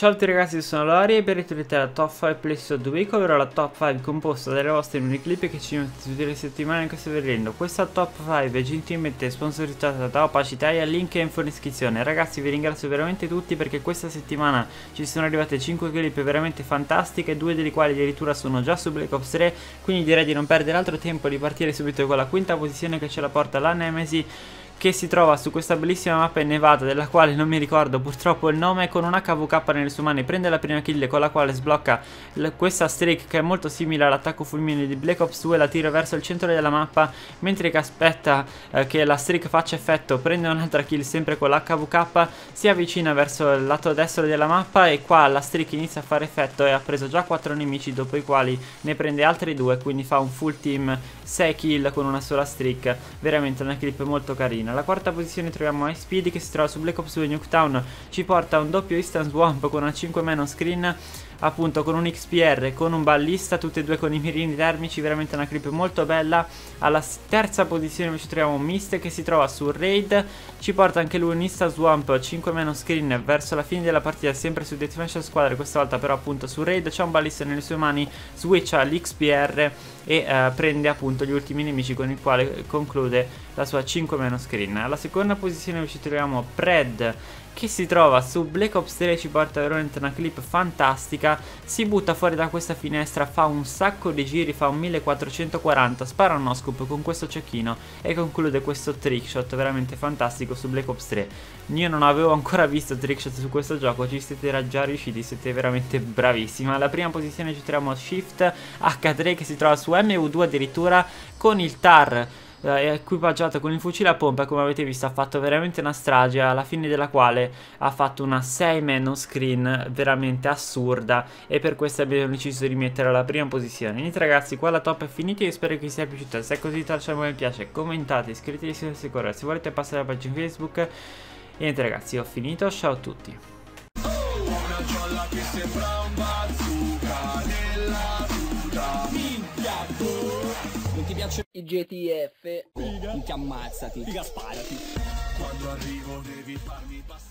Ciao a tutti ragazzi, io sono Lory e ben ritrovati alla Top 5 Playlist of the Week, ovvero la Top 5 composta dalle vostre miniclip che ci mettete tutte le settimane in questo vedendo. Questa Top 5 è gentilmente sponsorizzata da Hauppauge Italia, link è in fuori descrizione. Ragazzi, vi ringrazio veramente tutti perché questa settimana ci sono arrivate 5 clip veramente fantastiche, 2 delle quali addirittura sono già su Black Ops 3, quindi direi di non perdere altro tempo e di partire subito con la quinta posizione che ce la porta la Nemesi, che si trova su questa bellissima mappa innevata della quale non mi ricordo purtroppo il nome. Con un HVK nelle sue mani prende la prima kill, con la quale sblocca questa streak che è molto simile all'attacco fulmine di Black Ops 2, la tira verso il centro della mappa, mentre che aspetta che la streak faccia effetto prende un'altra kill sempre con l'HVK, si avvicina verso il lato destro della mappa e qua la streak inizia a fare effetto e ha preso già 4 nemici, dopo i quali ne prende altri 2, quindi fa un full team 6 kill con una sola streak, veramente una clip molto carina. Alla quarta posizione troviamo High Speed, che si trova su Black Ops 2 Nuketown, ci porta un doppio instant swamp con una 5 man on screen, appunto con un XPR e con un Ballista, tutte e due con i mirini termici, veramente una clip molto bella. Alla terza posizione invece troviamo Mist, che si trova su Raid, ci porta anche lui un Insta Swamp 5 meno screen verso la fine della partita, sempre su Deathmatch squadre, questa volta però appunto su Raid, c'è un Ballista nelle sue mani, switcha l'XPR e prende appunto gli ultimi nemici, con il quale conclude la sua 5 meno screen. Alla seconda posizione invece troviamo Pred, che si trova su Black Ops 3, ci porta veramente una clip fantastica, si butta fuori da questa finestra, fa un sacco di giri, fa un 1440, spara un no scoop con questo cecchino e conclude questo trickshot veramente fantastico su Black Ops 3. Io non avevo ancora visto trickshot su questo gioco, ci siete già riusciti, siete veramente bravissima. Alla prima posizione ci troviamo Shift H3, che si trova su MU2 addirittura con il TAR, equipaggiato con il fucile a pompa, come avete visto ha fatto veramente una strage, alla fine della quale ha fatto una 6 man on screen veramente assurda, e per questo abbiamo deciso di mettere alla prima posizione. Niente ragazzi, qua la top è finita, io spero che vi sia piaciuta, se è così lasciate un mi piace, commentate, iscrivetevi se siete ancora, se volete passare alla pagina Facebook. E niente ragazzi, ho finito, ciao a tutti. Il GTF, figa, ti ammazzati, figa sparati. Quando arrivo devi farmi passare.